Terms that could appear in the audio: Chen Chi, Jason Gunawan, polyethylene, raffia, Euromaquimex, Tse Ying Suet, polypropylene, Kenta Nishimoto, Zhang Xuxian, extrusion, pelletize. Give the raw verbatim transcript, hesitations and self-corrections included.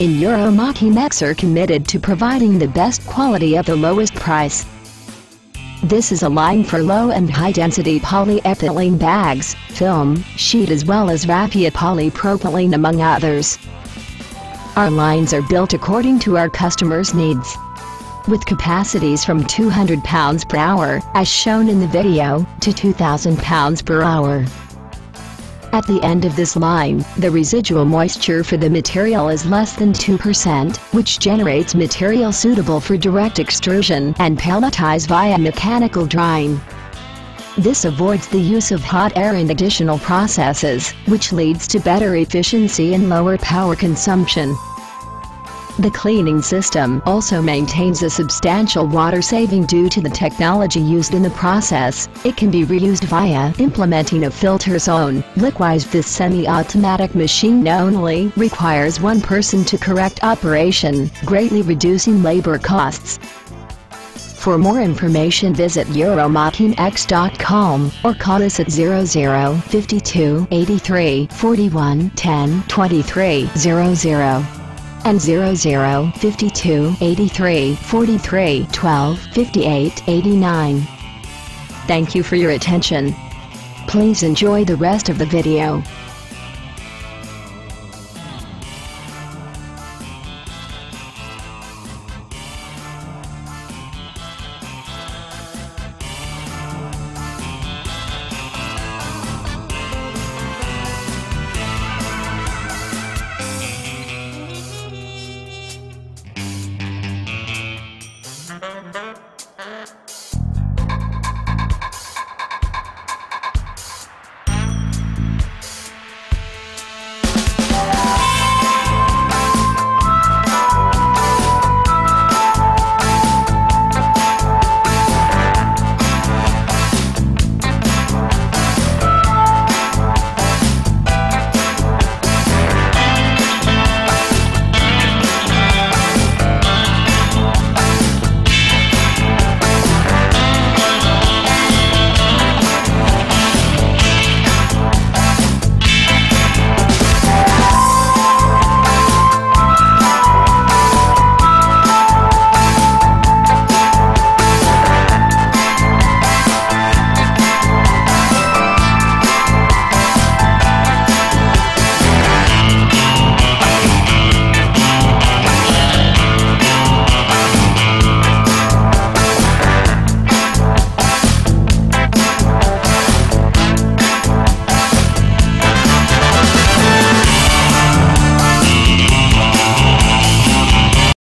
In EuroMaquinas are committed to providing the best quality at the lowest price. This is a line for low and high density polyethylene bags, film, sheet as well as raffia polypropylene among others. Our lines are built according to our customers' needs. With capacities from two hundred pounds per hour, as shown in the video, to two thousand pounds per hour. At the end of this line, the residual moisture for the material is less than two percent, which generates material suitable for direct extrusion and pelletize via mechanical drying. This avoids the use of hot air and additional processes, which leads to better efficiency and lower power consumption. The cleaning system also maintains a substantial water saving due to the technology used in the process. It can be reused via implementing a filter zone. Likewise, this semi-automatic machine only requires one person to correct operation, greatly reducing labor costs. For more information visit Euromaquinas dot com or call us at zero zero five two eight three four one one zero two three zero zero. And zero zero five two eight three four three one two five eight eight nine. Thank you for your attention. Please enjoy the rest of the video.